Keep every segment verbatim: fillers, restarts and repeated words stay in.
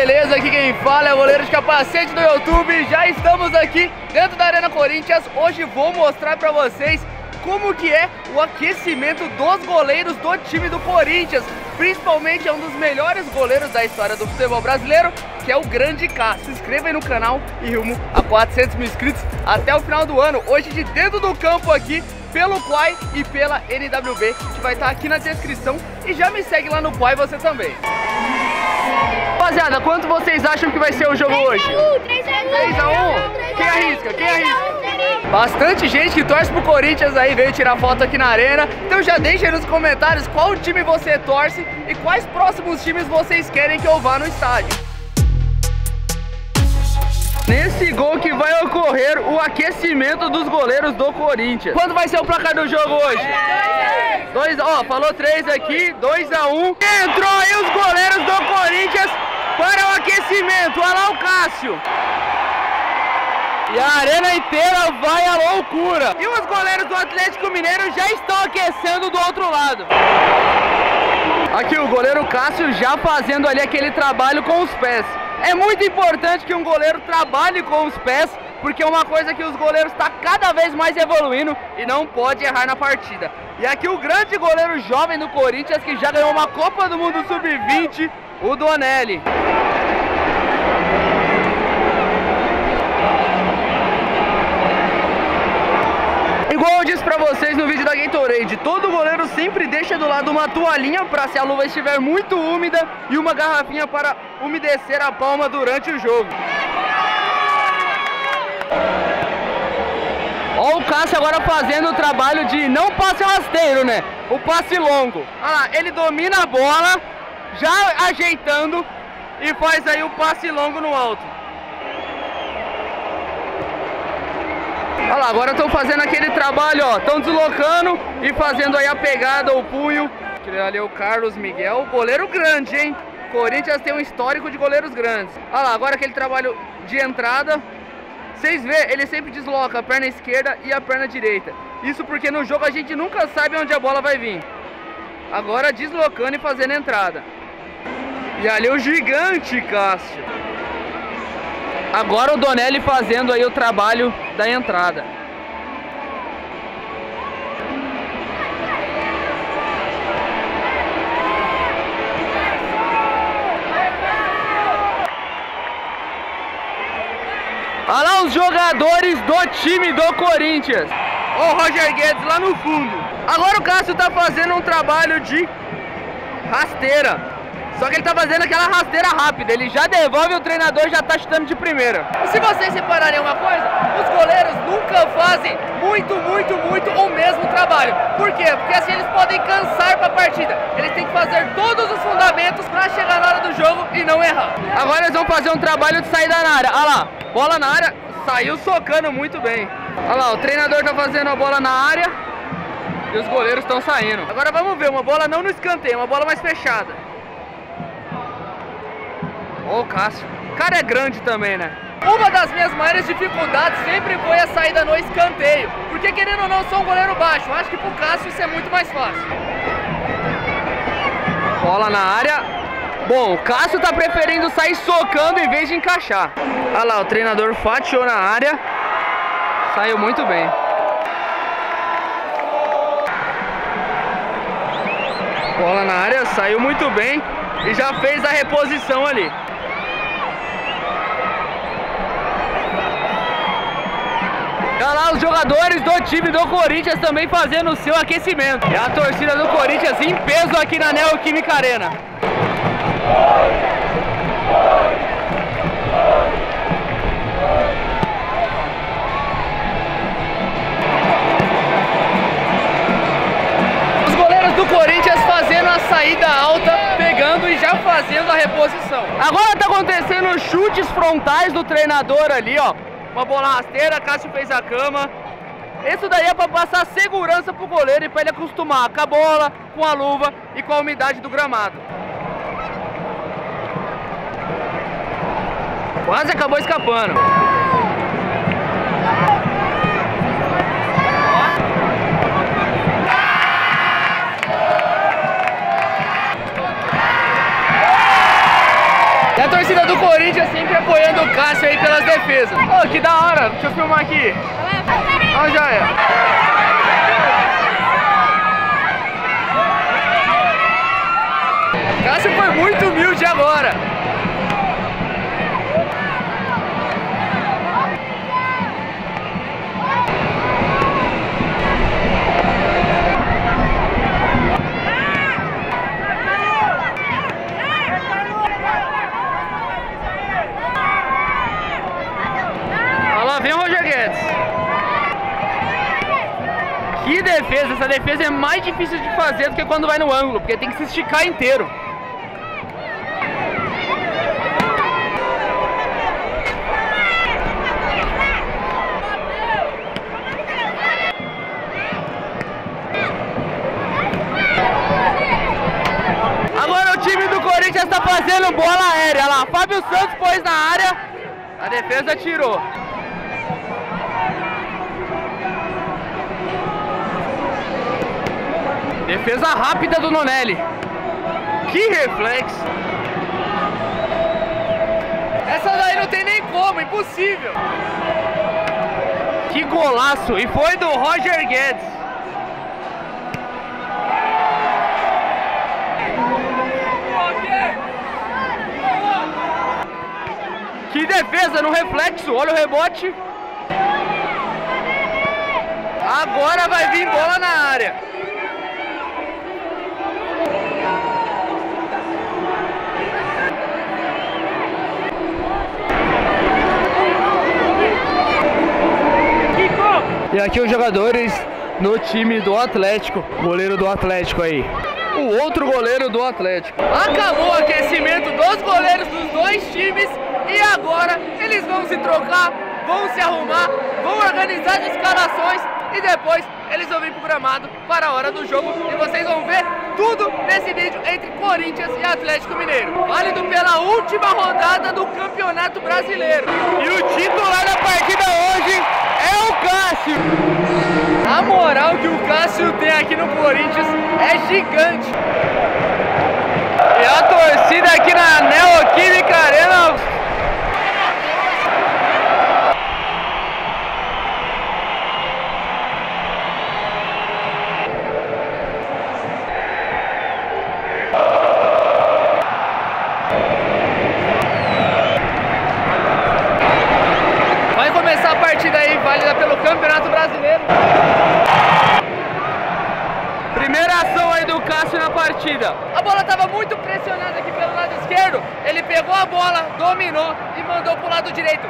beleza? Aqui quem fala é o Goleiro De Capacete do YouTube. Já estamos aqui dentro da Arena Corinthians. Hoje vou mostrar pra vocês como que é o aquecimento dos goleiros do time do Corinthians. Principalmente é um dos melhores goleiros da história do futebol brasileiro, que é o grande Cássio. Se inscreva aí no canal e rumo a quatrocentos mil inscritos até o final do ano. Hoje de dentro do campo aqui, pelo Kwai e pela N W B, que vai estar aqui na descrição. E já me segue lá no Kwai você também. Rapaziada, quanto vocês acham que vai ser o jogo hoje? três a um? Quem arrisca? Quem arrisca? Bastante gente que torce pro Corinthians aí, veio tirar foto aqui na arena. Então já deixa aí nos comentários qual time você torce e quais próximos times vocês querem que eu vá no estádio. Nesse gol que vai ocorrer o aquecimento dos goleiros do Corinthians. Quanto vai ser o placar do jogo hoje? dois a um. Ó, falou três aqui, dois a um. Entrou aí os goleiros do Corinthians para o aquecimento. Olha lá o Cássio. E a arena inteira vai à loucura. E os goleiros do Atlético Mineiro já estão aquecendo do outro lado. Aqui o goleiro Cássio já fazendo ali aquele trabalho com os pés. É muito importante que um goleiro trabalhe com os pés, porque é uma coisa que os goleiros estão cada vez mais evoluindo e não pode errar na partida. E aqui o grande goleiro jovem do Corinthians, que já ganhou uma Copa do Mundo sub vinte, o Donelli. Igual eu disse pra vocês no vídeo da Gatorade, todo goleiro sempre deixa do lado uma toalhinha pra se a luva estiver muito úmida e uma garrafinha para umedecer a palma durante o jogo. Olha o Cássio agora fazendo o trabalho de não passe rasteiro, né? O passe longo. Olha lá, ele domina a bola, já ajeitando e faz aí o passe longo no alto. Olha lá, agora estão fazendo aquele trabalho, ó, estão deslocando e fazendo aí a pegada, o punho. Ali é o Carlos Miguel, goleiro grande, hein? Corinthians tem um histórico de goleiros grandes. Olha lá, agora aquele trabalho de entrada. Vocês vê, ele sempre desloca a perna esquerda e a perna direita. Isso porque no jogo a gente nunca sabe onde a bola vai vir. Agora deslocando e fazendo a entrada. E ali é o gigante Cássio. Agora o Donelli fazendo aí o trabalho da entrada. Olha lá os jogadores do time do Corinthians. Olha o Roger Guedes lá no fundo. Agora o Cássio tá fazendo um trabalho de rasteira. Só que ele tá fazendo aquela rasteira rápida, ele já devolve e o treinador já tá chutando de primeira. E se vocês repararem uma coisa, os goleiros nunca fazem muito, muito, muito o mesmo trabalho. Por quê? Porque assim eles podem cansar pra partida. Eles têm que fazer todos os fundamentos pra chegar na hora do jogo e não errar. Agora eles vão fazer um trabalho de saída na área. Olha lá, bola na área, saiu socando muito bem. Olha lá, o treinador tá fazendo a bola na área e os goleiros estão saindo. Agora vamos ver, uma bola não no escanteio, uma bola mais fechada. Ó, o Cássio. O cara é grande também, né? Uma das minhas maiores dificuldades sempre foi a saída no escanteio. Porque, querendo ou não, eu sou um goleiro baixo. Acho que pro Cássio isso é muito mais fácil. Bola na área. Bom, o Cássio tá preferindo sair socando em vez de encaixar. Olha lá, o treinador fatiou na área. Saiu muito bem. Bola na área, saiu muito bem. E já fez a reposição ali. Olha lá os jogadores do time do Corinthians também fazendo o seu aquecimento. É a torcida do Corinthians em peso aqui na Neo Química Arena. Os goleiros do Corinthians fazendo a saída alta, pegando e já fazendo a reposição. Agora tá acontecendo chutes frontais do treinador ali, ó. Uma bola rasteira, Cássio fez a cama. Isso daí é pra passar segurança pro goleiro e pra ele acostumar com a bola, com a luva e com a umidade do gramado. Quase acabou escapando. E a torcida do Corinthians sempre apoiando o Cássio aí pelas defesas. Oh, que da hora, deixa eu filmar aqui. Olha, já é. Cássio foi muito humilde agora. Olha lá, vem o Roger Guedes. Que defesa! Essa defesa é mais difícil de fazer do que quando vai no ângulo, porque tem que se esticar inteiro. Já está fazendo bola aérea. Olha lá, Fábio Santos pôs na área, a defesa tirou. Defesa rápida do Nonelli. Que reflexo! Essa daí não tem nem como, impossível. Que golaço! E foi do Roger Guedes. Que defesa no reflexo, olha o rebote. Agora vai vir bola na área. E aqui os jogadores no time do Atlético. Goleiro do Atlético aí. O outro goleiro do Atlético. Acabou o aquecimento dos goleiros dos dois times. E agora eles vão se trocar, vão se arrumar, vão organizar as escalações e depois eles vão vir pro gramado para a hora do jogo. E vocês vão ver tudo nesse vídeo entre Corinthians e Atlético Mineiro. Válido pela última rodada do Campeonato Brasileiro. E o titular da partida hoje é o Cássio. A moral que o Cássio tem aqui no Corinthians é gigante. E a torcida aqui na Neo Química Arena... válida pelo Campeonato Brasileiro. Primeira ação aí do Cássio na partida. A bola estava muito pressionada aqui pelo lado esquerdo. Ele pegou a bola, dominou e mandou pro lado direito.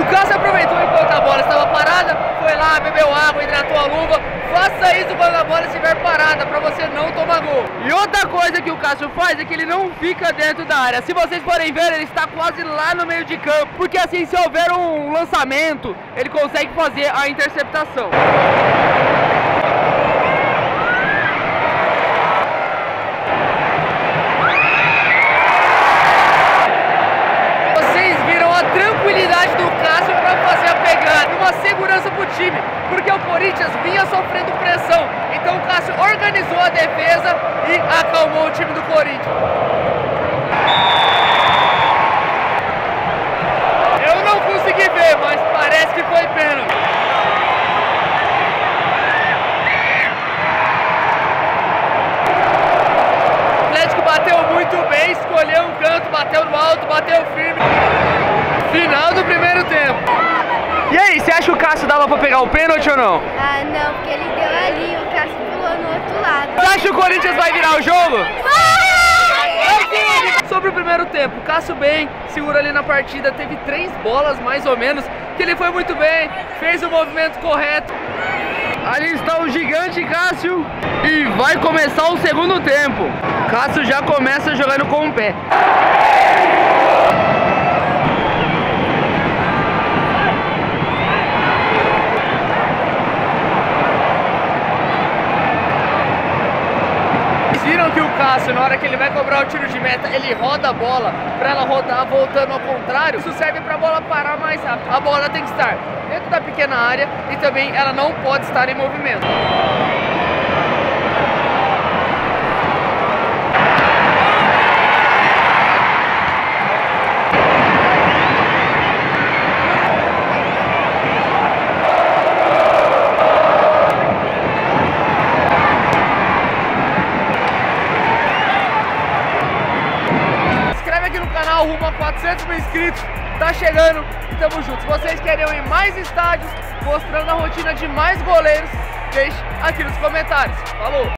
O Cássio aproveitou enquanto a bola estava parada, foi lá, bebeu água, hidratou a luva. Faça isso quando a bola estiver parada para você não tomar gol. E outra coisa que o Cássio faz é que ele não fica dentro da área. Se vocês forem ver, ele está quase lá no meio de campo, porque assim, se houver um lançamento, ele consegue fazer a interceptação. Vocês viram a tranquilidade do Cássio para fazer a pegada, uma segurança pro time, porque o Corinthians vinha sofrendo pressão, então o Cássio organizou a defesa e acalmou o time do Corinthians. Eu não consegui ver, mas parece que foi pênalti. O Atlético bateu muito bem, escolheu um canto, bateu no alto, bateu firme. Final do primeiro tempo. E aí, você acha que o Cássio dava pra pegar o pênalti ou não? Ah, não, porque ele deu ali, o Cássio pulou no outro lado. Você acha que o Corinthians vai virar o jogo? Vai! Sobre o primeiro tempo, o Cássio bem, segura ali na partida, teve três bolas mais ou menos, que ele foi muito bem, fez o movimento correto. Ali está o gigante Cássio e vai começar o segundo tempo. Cássio já começa jogando com o pé. Na hora que ele vai cobrar o tiro de meta, ele roda a bola para ela rodar voltando ao contrário. Isso serve para a bola parar mais rápido. A bola tem que estar dentro da pequena área e também ela não pode estar em movimento. canal, rumo a quatrocentos mil inscritos, tá chegando e tamo junto. Se vocês querem ir mais estádios, mostrando a rotina de mais goleiros, deixe aqui nos comentários. Falou!